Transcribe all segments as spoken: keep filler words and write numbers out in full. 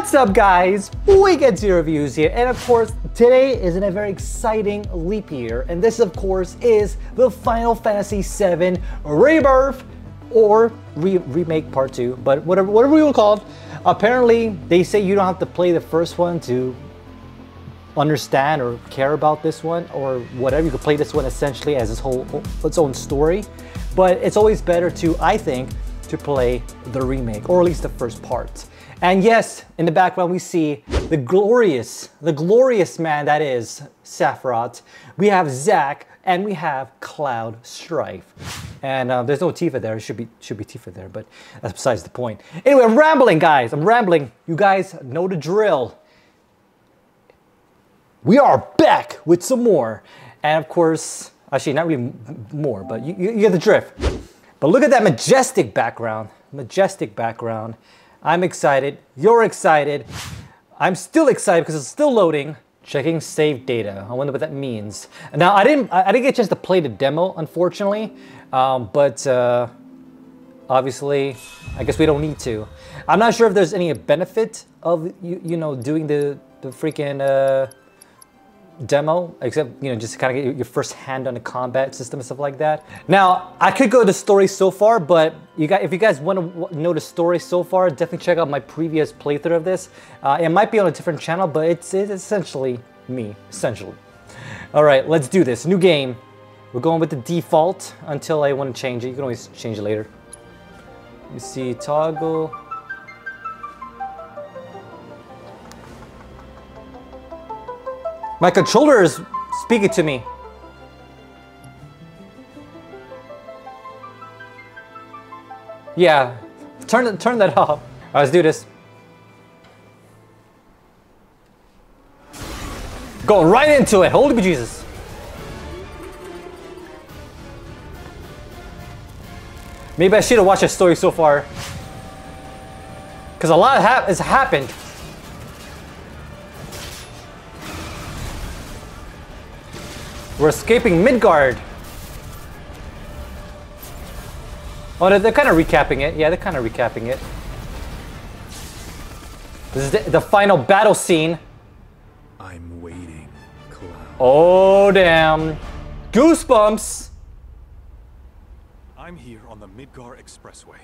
What's up, guys? We get zero reviews here, and of course today is in a very exciting leap year, and this of course is the Final Fantasy seven Rebirth or re remake part two, but whatever whatever we will call it. Apparently they say you don't have to play the first one to understand or care about this one or whatever. You could play this one essentially as its whole its own story, but it's always better to, I think, to play the remake, or at least the first part. And yes, in the background we see the glorious, the glorious man that is Sephiroth. We have Zack and we have Cloud Strife. And uh, there's no Tifa there. It should be, should be Tifa there, but that's besides the point. Anyway, I'm rambling, guys. I'm rambling. You guys know the drill. We are back with some more. And of course, actually not really more, but you, you, you get the drift. But look at that majestic background, majestic background. I'm excited, you're excited. I'm still excited because it's still loading. Checking save data, I wonder what that means. Now, I didn't I didn't get a chance to play the demo, unfortunately, um, but uh, obviously, I guess we don't need to. I'm not sure if there's any benefit of, you, you know, doing the, the freaking uh, demo, except, you know, just to kind of get your first hand on the combat system and stuff like that. Now, I could go to the story so far, but you guys, if you guys want to know the story so far, definitely check out my previous playthrough of this. Uh, it might be on a different channel, but it's, it's essentially me, essentially. All right, let's do this. New game. We're going with the default until I want to change it. You can always change it later. You see, toggle. My controller is speaking to me. Yeah, turn turn that off. All right, let's do this. Go right into it. Holy Jesus! Maybe I should have watched the story so far, because a lot ha has happened. We're escaping Midgard. Oh, they're, they're kind of recapping it. Yeah, they're kind of recapping it. This is the, the final battle scene. I'm waiting, Cloud. Oh, damn. Goosebumps. I'm here on the Midgar Expressway.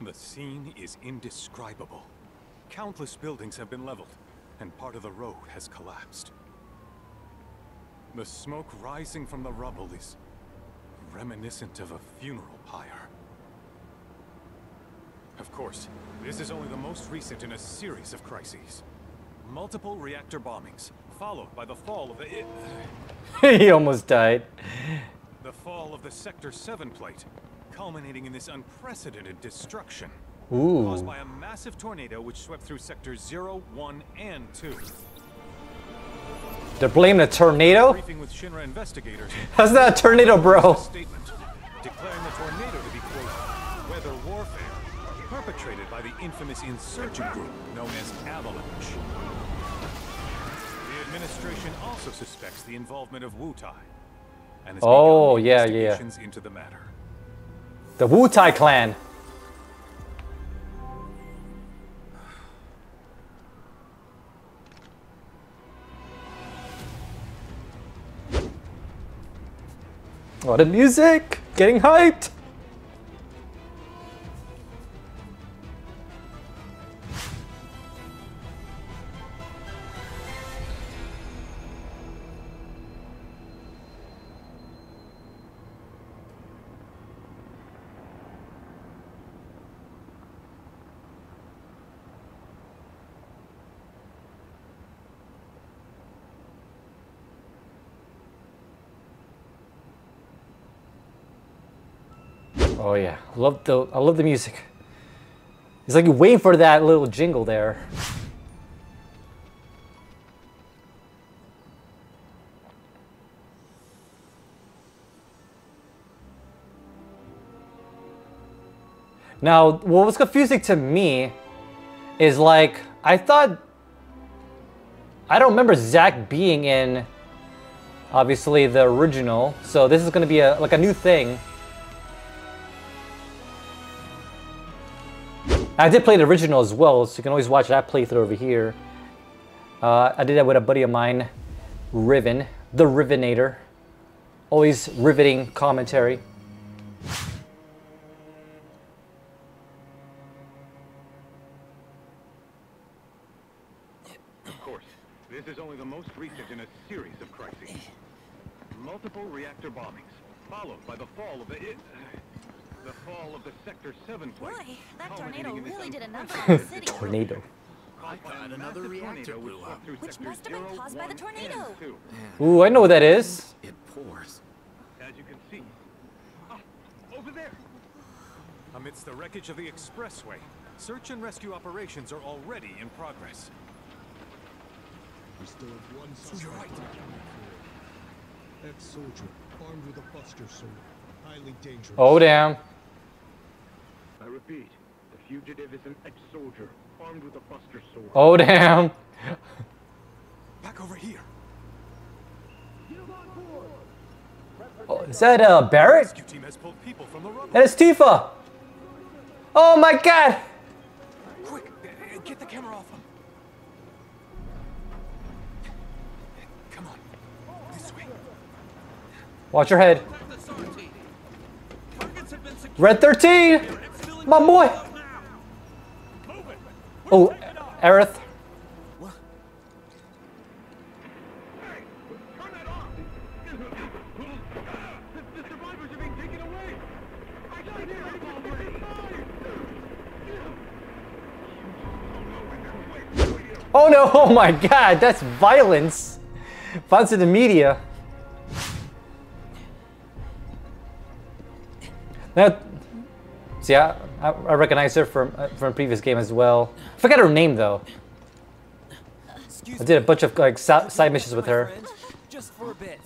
The scene is indescribable. Countless buildings have been leveled, and part of the road has collapsed. The smoke rising from the rubble is reminiscent of a funeral pyre. Of course, this is only the most recent in a series of crises. Multiple reactor bombings, followed by the fall of the... He almost died. The fall of the Sector seven plate, culminating in this unprecedented destruction. Ooh. Caused by a massive tornado which swept through Sectors zero, one, and two. They're blaming a tornado? With Shinra investigators. That's not a tornado, bro. A statement declaring the tornado to be, quote, weather warfare perpetrated by the infamous insurgent group known as Avalanche. The administration also suspects the involvement of Wutai. And has oh, begun yeah, investigations yeah. into the matter. The Wutai clan. Oh, the music! Getting hyped! Oh yeah, love the I love the music. It's like you wait for that little jingle there. Now, what was confusing to me is, like, I thought I don't remember Zack being in, obviously, the original, so this is gonna be a like a new thing. I did play the original as well, so you can always watch that playthrough over here. Uh, I did that with a buddy of mine, Riven, the Rivenator. Always riveting commentary. Of course, this is only the most recent in a series of crises. Multiple reactor bombings, followed by the fall of the... It, the fall of the Sector seven place. Boy, that tornado really did a number on the city. Tornado. I thought another reactor blew up. Which must have been caused by the tornado. Ooh, I know what that is. It pours. As you can see. Ah, over there. Amidst the wreckage of the expressway, search and rescue operations are already in progress. We still have one soldier. You're right. Ex-soldier, armed with a buster sword. Highly dangerous. Oh, damn. I repeat, the fugitive is an ex-soldier armed with a buster sword. Oh, damn. Back over here. Oh, is that uh, Barrett? That is Tifa. Oh my god. Quick, get the camera off him. Come on. This way. Watch your head. Red thirteen! My boy! Oh, Aerith. Oh no! Oh my god, that's violence! Violence in the media. Now, see, I, I, I recognize her from uh, from a previous game as well. I forgot her name though. Excuse I did a bunch of like so, side missions with her. Friend, just for a bit.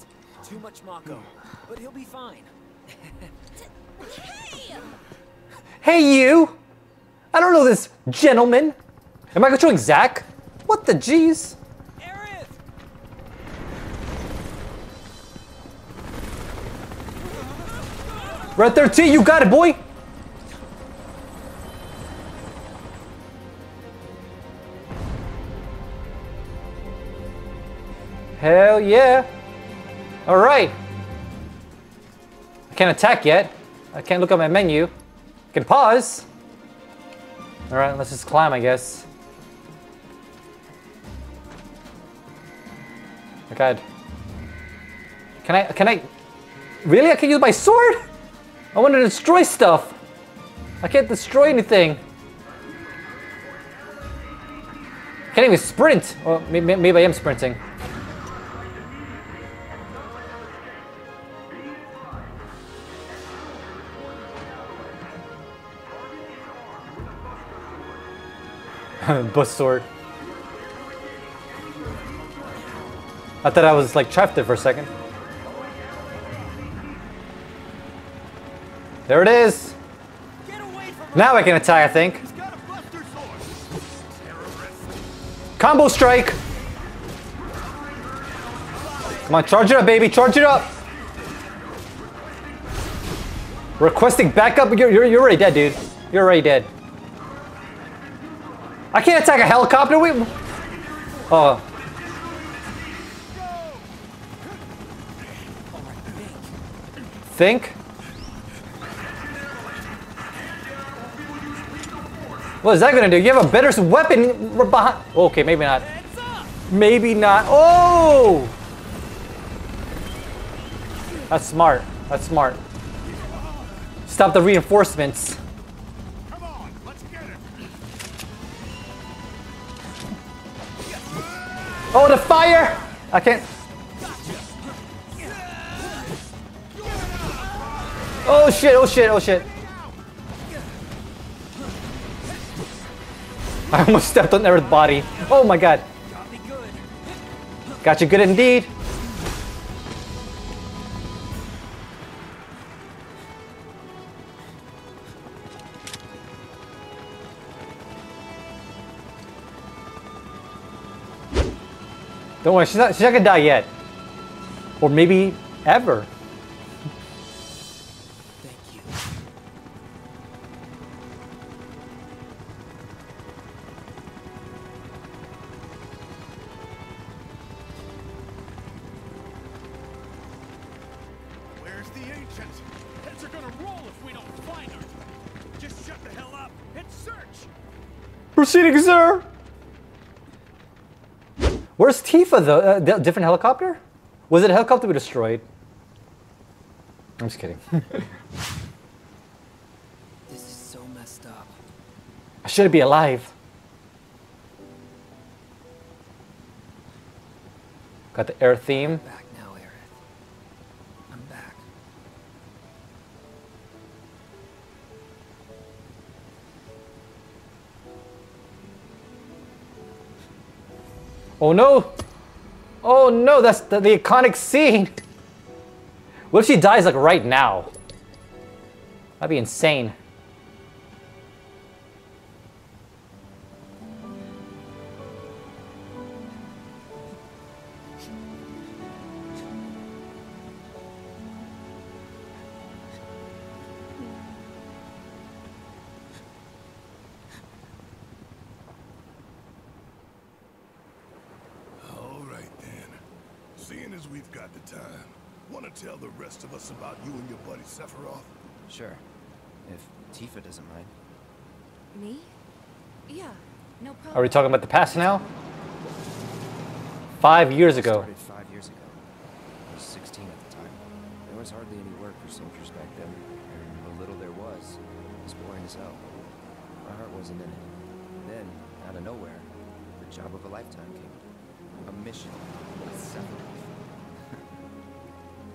Too much Mako, but he'll be fine. Hey you! I don't know this gentleman. Am I controlling Zack? What the geez? Red thirteen, you got it, boy! Hell yeah! Alright! I can't attack yet. I can't look at my menu. I can pause! Alright, let's just climb, I guess. Oh god. Can I- can I- Really? I can use my sword? I want to destroy stuff. I can't destroy anything. I can't even sprint. Well, maybe, maybe I am sprinting. Bus sword. I thought I was like trapped there for a second. There it is! Now I can attack, I think. Combo strike! Come on, charge it up, baby! Charge it up! Requesting backup? You're, you're, you're already dead, dude. You're already dead. I can't attack a helicopter? Wait. Oh. Think? What is that gonna do? You have a better weapon behind. Okay, maybe not. Maybe not. Oh! That's smart. That's smart. Stop the reinforcements. Come on, let's get it. Oh, the fire! I can't. Oh shit! Oh shit! Oh shit! I almost stepped on Aerith's body. Oh my god. Got you good indeed. Don't worry, she's not, she's not gonna die yet. Or maybe ever. directions! Heads are gonna roll if we don't find her! Just shut the hell up and search! Proceeding, sir! Where's Tifa, though? Uh, different helicopter? Was it a helicopter we destroyed? I'm just kidding. This is so messed up. I should be alive. Got the air theme. Back now, Aerith. I'm back. Oh no! Oh no! That's the, the iconic scene. What if she dies like right now? That'd be insane. Sephiroth? Sure. If Tifa doesn't mind. Me? Yeah. No problem. Are we talking about the past now? Five years ago. Started five years ago. I was sixteen at the time. There was hardly any work for soldiers back then. And the little there was, it was boring as hell. My heart wasn't in it. Then, out of nowhere, the job of a lifetime came. A mission with Sephiroth.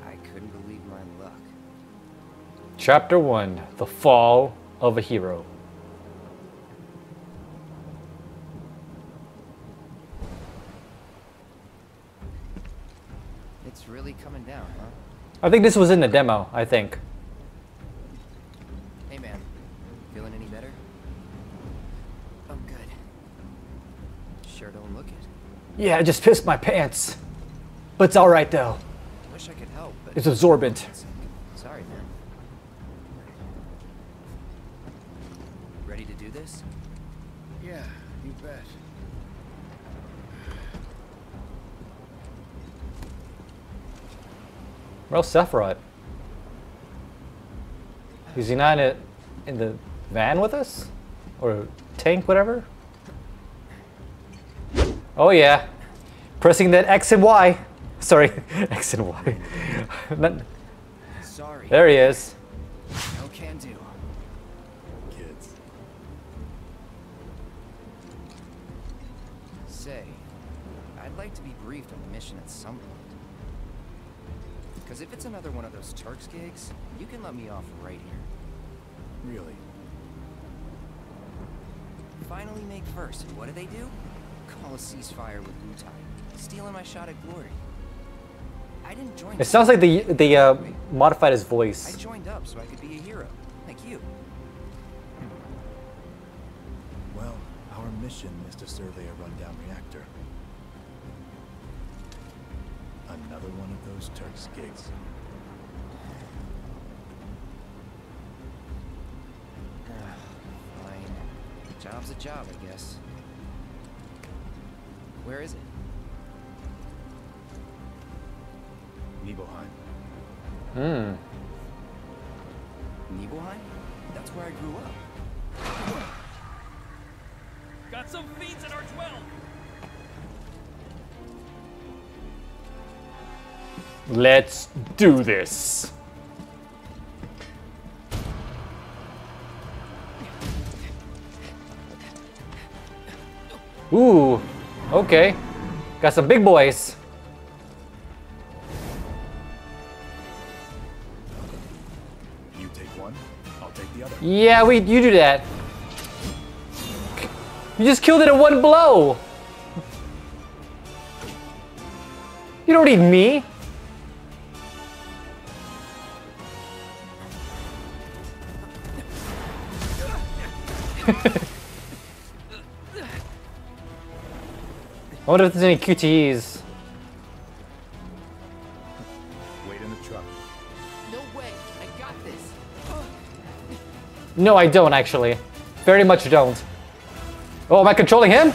I couldn't believe my luck. Chapter one, The Fall of a Hero. It's really coming down, huh? I think this was in the demo, I think. Hey man, feeling any better? I'm good. Sure don't look it. Yeah, I just pissed my pants. But it's alright though. Wish I could help, but it's absorbent. Sorry, man. Ready to do this? Yeah, you bet. Where's Sephiroth? Is he not in, a, in the van with us? Or tank, whatever? Oh yeah. Pressing that X and Y. Sorry, X and Y. Not... Sorry. There he is. No can do. To be briefed on the mission at some point. Because if it's another one of those Turks gigs, you can let me off right here. Really? Finally make first, and what do they do? Call a ceasefire with Wutai, stealing my shot at glory. I didn't join. It sounds like the the uh, modified his voice. I joined up so I could be a hero, like you. Well, our mission is to survey a rundown reactor. Another one of those Turks gigs. Fine. Job's a job, I guess. Where is it? Nibelheim. Hmm. Nibelheim? That's where I grew up. Got some fiends in our twelve. Let's do this. Ooh, okay. Got some big boys. You take one, I'll take the other. Yeah, we you do that. You just killed it in one blow. You don't need me. I wonder if there's any Q T Es. Wait in the truck. No way, I got this. No, I don't actually. Very much don't. Oh, am I controlling him?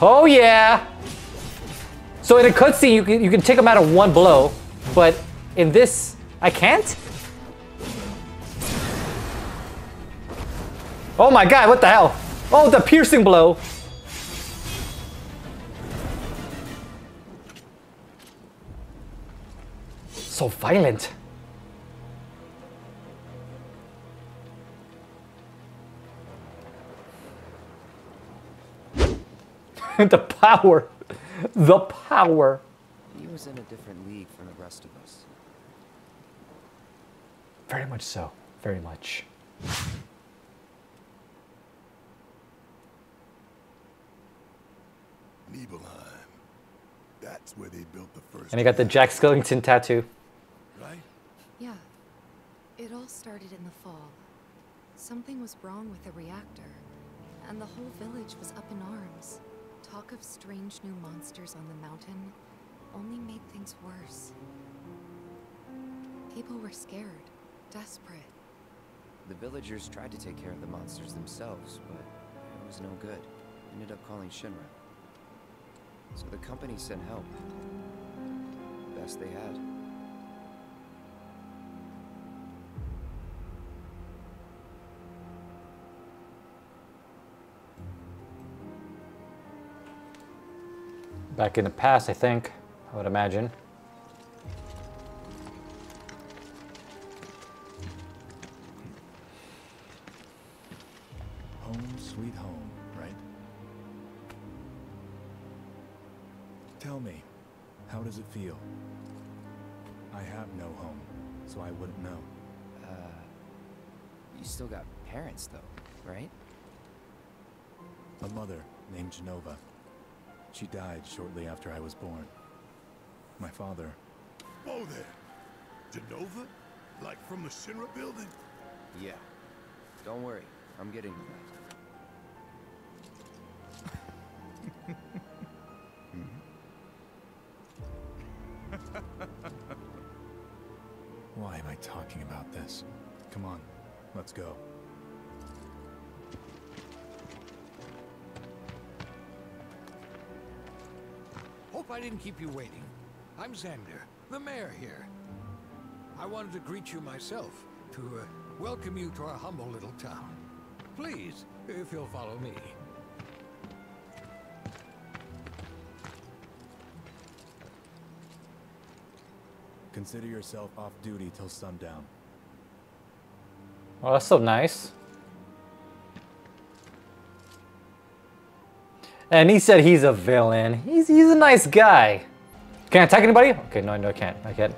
Oh yeah. So in a cutscene, you can you can take him out of one blow, but in this, I can't? Oh my god, what the hell? Oh, the piercing blow! So violent. The power. The power. He was in a different league from the rest of us. Very much so. Very much. Nibelheim. That's where they built the first. And he got the Jack Skellington tattoo. Right? Yeah. It all started in the fall. Something was wrong with the reactor, and the whole village was up in arms. Talk of strange new monsters on the mountain only made things worse. People were scared, desperate. The villagers tried to take care of the monsters themselves, but it was no good. Ended up calling Shinra. So the company sent help. Best they had. Back in the past, I think, I would imagine. Home sweet home, right? Tell me, how does it feel? I have no home, so I wouldn't know. Uh, you still got parents though, right? A mother named Jenova. She died shortly after I was born. My father... Oh there! Jenova? Like from the Shinra building? Yeah. Don't worry, I'm getting to that. Why am I talking about this? Come on, let's go. I didn't keep you waiting. I'm Xander, the mayor here. I wanted to greet you myself, to uh, welcome you to our humble little town. Please, if you'll follow me. Consider yourself off duty till sundown. Well, that's so nice. And he said he's a villain. He's he's a nice guy. Can I attack anybody? Okay, no, no, I can't. I can't.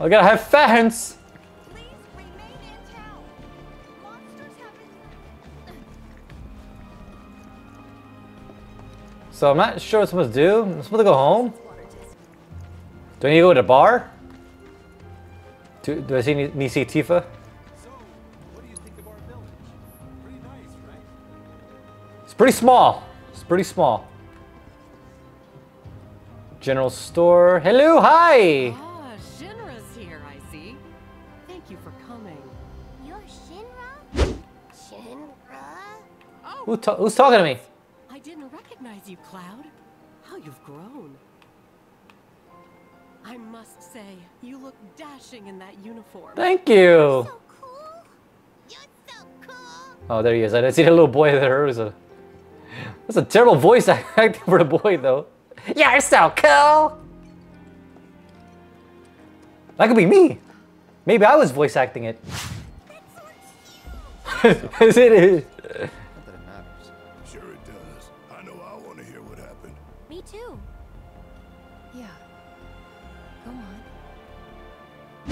I gotta have fans. Please remain in town. Monsters have been... So I'm not sure what I'm supposed to do. I'm supposed to go home. Do I need to go to the bar? Do, do I see need to see Tifa? Pretty small. It's pretty small. General store. Hello, hi. Ah, Shinra's here, I see. Thank you for coming. You're Shinra? Shinra? Oh, Who ta who's talking to me? I didn't recognize you, Cloud. How you've grown. I must say, you look dashing in that uniform. Thank you. You're so cool. You're so cool. Oh, there he is. I didn't see the little boy there. It was a... That's a terrible voice acting for the boy, though. Yeah, it's so cool! That could be me. Maybe I was voice acting it. Is it? Is. Not that it matters. Sure it does. I know I want to hear what happened. Me too. Yeah. Go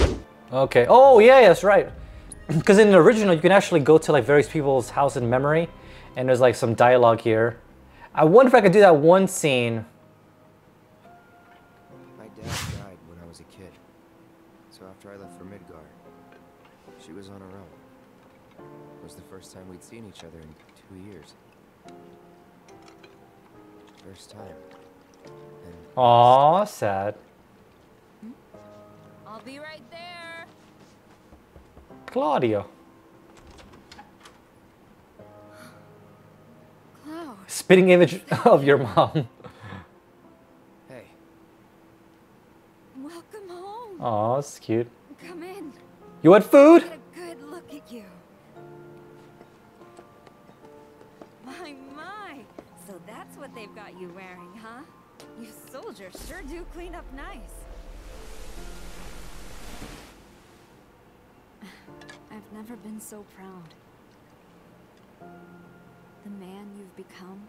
on. Okay. Oh, yeah, that's right. Because in the original, you can actually go to like various people's house in memory. And there's like some dialogue here. I wonder if I could do that one scene. My dad died when I was a kid. So after I left for Midgar, she was on her own. It was the first time we'd seen each other in two years. First time. And Aww, sad. I'll be right there. Claudia. Spitting image of your mom. Hey. this is cute. Come in. You want food? Get a good look at you. My, my. So that's what they've got you wearing, huh? You soldiers sure do clean up nice. I've never been so proud. The man you've become.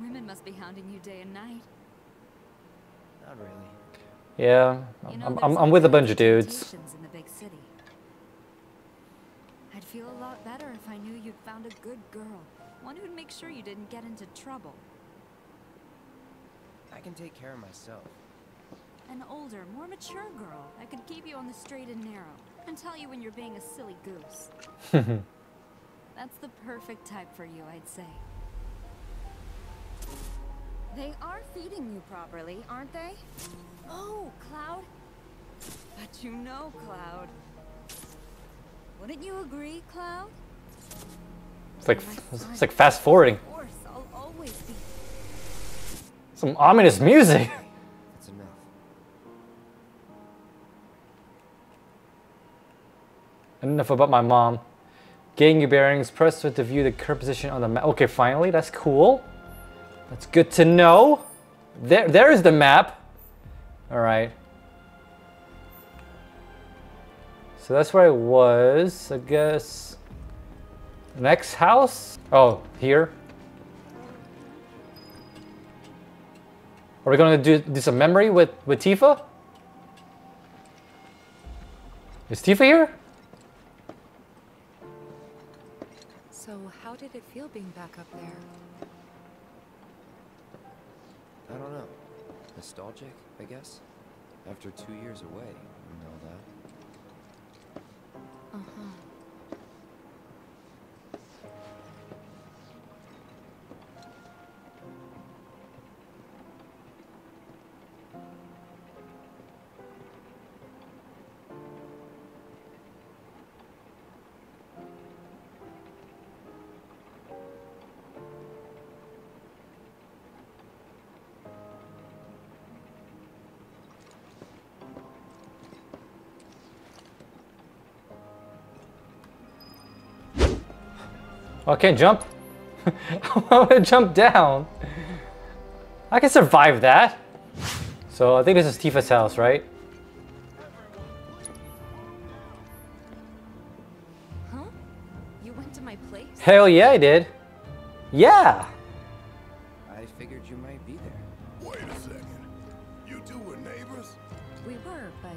Women must be hounding you day and night. Not really. Yeah, you know, I'm, I'm, I'm with a bunch of dudes. In the big city. I'd feel a lot better if I knew you'd found a good girl. One who'd make sure you didn't get into trouble. I can take care of myself. An older, more mature girl that could keep you on the straight and narrow and tell you when you're being a silly goose. That's the perfect type for you, I'd say. They are feeding you properly, aren't they? Oh, Cloud. But you know, Cloud. Wouldn't you agree, Cloud? It's like it's like fast forwarding. Of course, I'll always be. Some ominous music. That's enough. Enough about my mom. Getting your bearings. Press to view the current position on the map. Okay, finally, that's cool. That's good to know. There, there is the map. All right. So that's where I was, I guess. Next house? Oh, here. Are we gonna do do some memory with with Tifa? Is Tifa here? So how did it feel being back up there? I don't know. Nostalgic, I guess. After two years away, you know that. Uh-huh. I can't jump. I want to jump down. I can survive that. So I think this is Tifa's house, right? Huh? You went to my place? Hell yeah, I did. Yeah. I figured you might be there. Wait a second. You two were neighbors? We were, but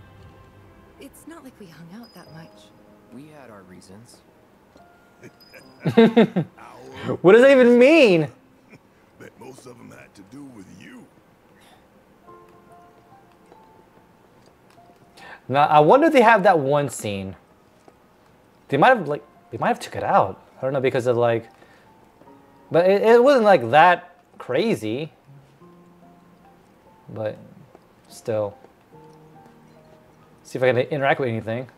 it's not like we hung out that much. We had our reasons. What does that even mean? Bet most of them had to do with you. Now I wonder if they have that one scene. They might have like they might have took it out. I don't know because of like, but it, it wasn't like that crazy. But still, see if I can interact with anything.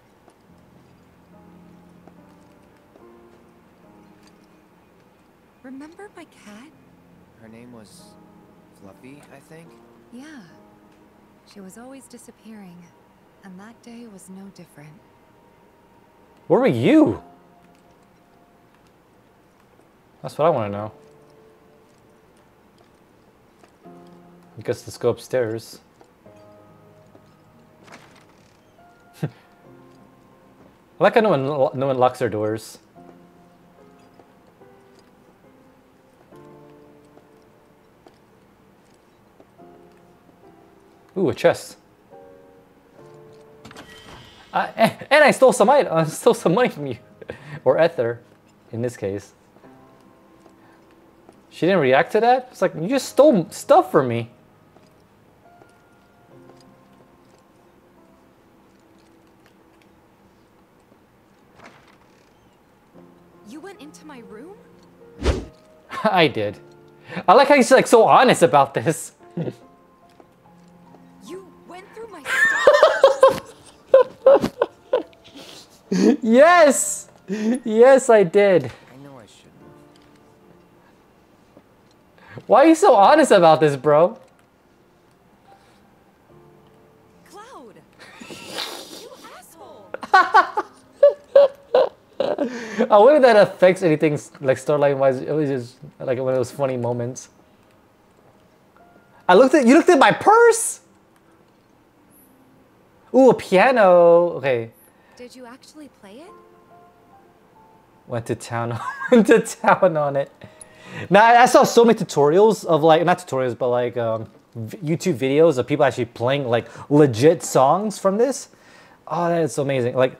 Remember my cat? Her name was Fluffy, I think. Yeah. She was always disappearing, and that day was no different. Where were you? That's what I want to know. I guess let's go upstairs. I like how no one, no one locks their doors. Ooh, a chest. Uh, and, and I stole some item, I stole some money from you, or Ether, in this case. She didn't react to that. It's like you just stole stuff from me. You went into my room? I did. I like how he's like so honest about this. Yes! Yes, I did. I know I shouldn't. Why are you so honest about this, bro? Cloud! I wonder if that affects anything, like storyline-wise. It was just like one of those funny moments. I looked at you. Looked at my purse. Ooh, a piano. Okay. Did you actually play it? Went to town. Went to town on it. Now I saw so many tutorials of like not tutorials, but like um, YouTube videos of people actually playing like legit songs from this. Oh, that is so amazing. Like.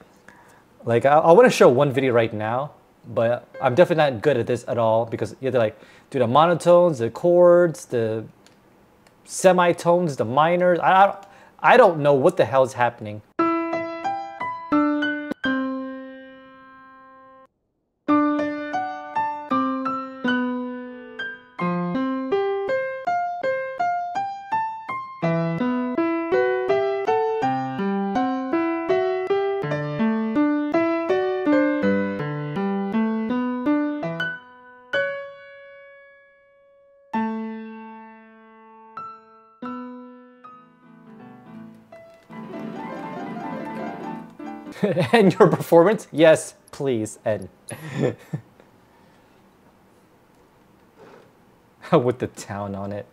Like, I, I want to show one video right now, but I'm definitely not good at this at all because you have to, like, do the monotones, the chords, the semitones, the minors. I, I, I don't know what the hell is happening. And your performance? Yes, please, Ed. With the town on it.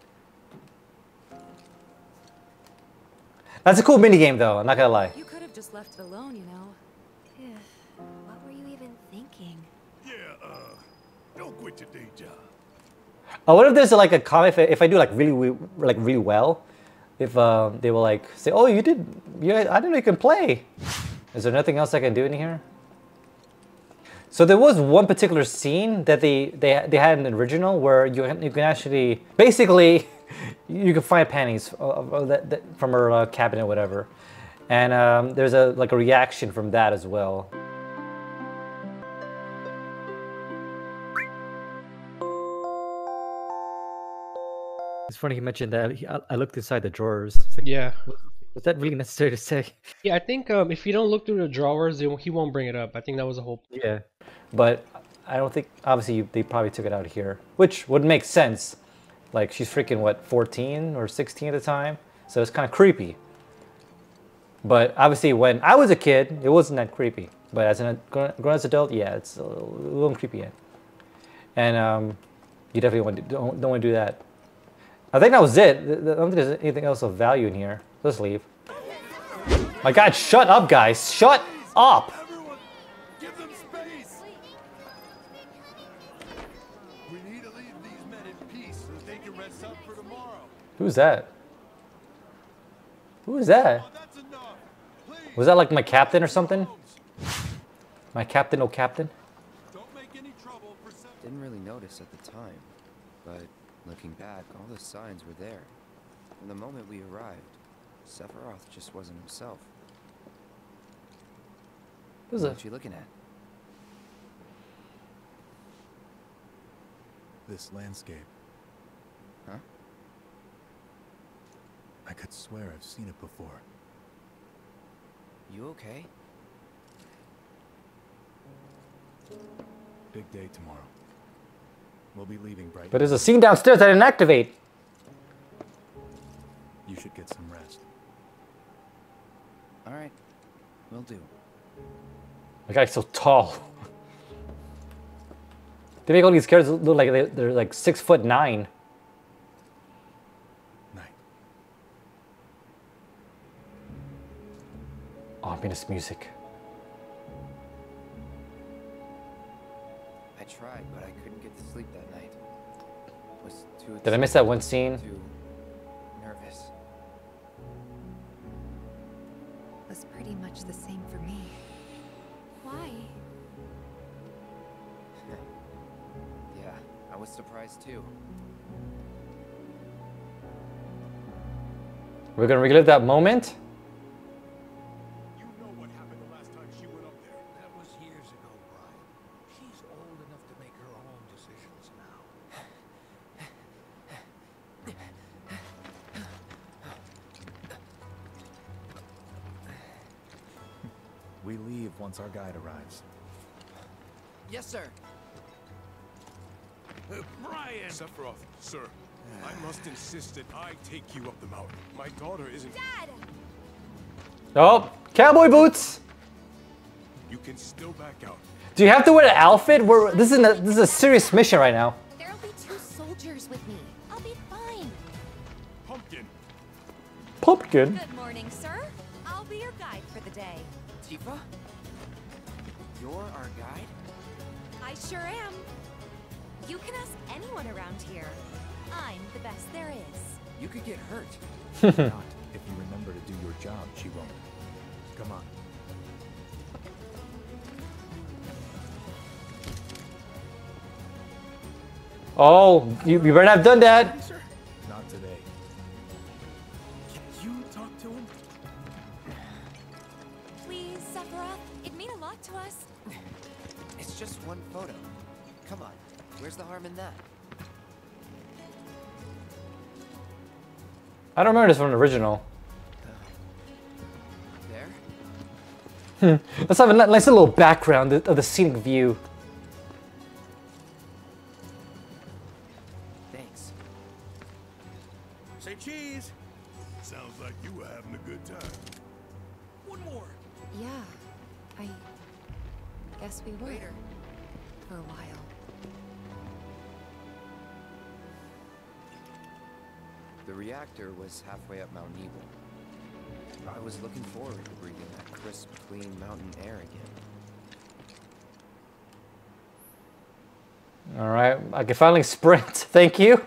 That's a cool minigame, though, I'm not gonna lie. You could have just left it alone, you know. What were you even thinking? Yeah, uh, don't quit your day job. I wonder if there's like a comment if I do like really, like really well, if um, they will like say, "Oh, you did, you, I didn't know you can play." Is there nothing else I can do in here? So there was one particular scene that they, they, they had in the original where you, you can actually, basically, you can find panties from her cabinet or whatever. And um, there's a like a reaction from that as well. It's funny he mentioned that. I looked inside the drawers. Yeah. Was that really necessary to say? Yeah, I think um, if you don't look through the drawers, they, he won't bring it up. I think that was the whole point. Yeah, but I don't think, obviously, you, they probably took it out here, which would make sense. Like, she's freaking, what, fourteen or sixteen at the time? So it's kind of creepy. But obviously, when I was a kid, it wasn't that creepy. But as a grown-up adult, yeah, it's a little, a little creepy. Yet. And um, you definitely want to, don't, don't want to do that. I think that was it. I don't think there's anything else of value in here. Let's leave. My God, shut up, guys. Shut up. Everyone, give them space. We need to leave these men in peace so they can rest up for tomorrow. Who's that? Who is that? Was that like my captain or something? My captain, oh captain? Don't make any trouble for seven. Didn't really notice at the time, but looking back, all the signs were there. From the moment we arrived, Sephiroth just wasn't himself. Who's that? What you looking at? This landscape. Huh? I could swear I've seen it before. You okay? Big day tomorrow. We'll be leaving bright. But there's a scene downstairs I didn't activate. You should get some rest. All right, will do. The guy's so tall. They make all these characters look like they, they're like six foot nine. Night. Ominous music. I tried, but I couldn't get to sleep that night. It was too Did I miss that one scene? Nervous. Was pretty much the same for me. Why? Yeah, I was surprised too. We're gonna relive that moment? You know what happened the last time she went up there. That was years ago, Brian. She's old enough to make her own decisions now. We leave once our guide arrives. Yes, sir. Uh, Brian! Sephiroth, sir. I must insist that I take you up the mountain. My daughter isn't... Dad! Oh! Cowboy boots! you can still back out. Do you have to wear an outfit? We're, this is a, this is a serious mission right now. There'll be two soldiers with me. I'll be fine. Pumpkin. Pumpkin. Good morning, sir. I'll be your guide for the day. Tifa? You're our guide? I sure am. You can ask anyone around here. I'm the best there is. You could get hurt. Not if you remember to do your job, she won't. Come on. Oh, you, you better not have done that. Not today. Can you talk to him? Please, Sephiroth. It'd mean a lot to us. It's just one photo. Come on. Where's the harm in that? I don't remember this from the original. There. Let's have a nice little background of the scenic view. Thanks. Say cheese. Sounds like you were having a good time. One more. Yeah. I guess we were Later. for a while. The reactor was halfway up Mount Evil. I was looking forward to breathing that crisp, clean mountain air again. All right, I can finally sprint. Thank you.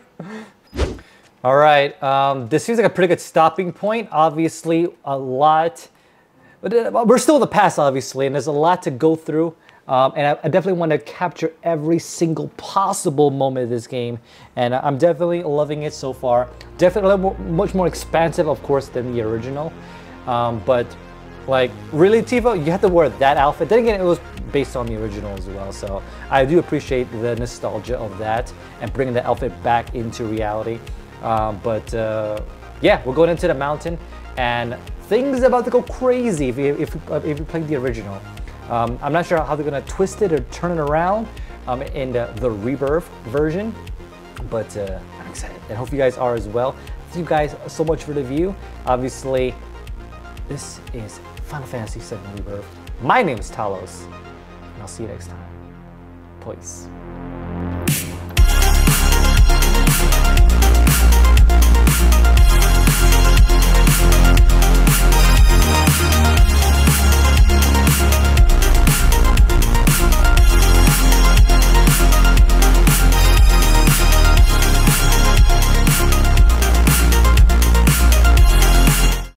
All right, um, this seems like a pretty good stopping point. Obviously, a lot, but we're still in the past, obviously, and there's a lot to go through. Um, and I, I definitely want to capture every single possible moment of this game. And I'm definitely loving it so far. Definitely more, much more expansive, of course, than the original. Um, but, like, really, Tifa, you have to wear that outfit. Then again, it was based on the original as well. So I do appreciate the nostalgia of that and bringing the outfit back into reality. Uh, but, uh, yeah, we're going into the mountain. And things are about to go crazy if you, if, if you played the original. Um, I'm not sure how they're going to twist it or turn it around um, in the, the Rebirth version, but uh, I'm excited and hope you guys are as well. Thank you guys so much for the view. Obviously, this is Final Fantasy seven Rebirth. My name is Talos, and I'll see you next time. Peace.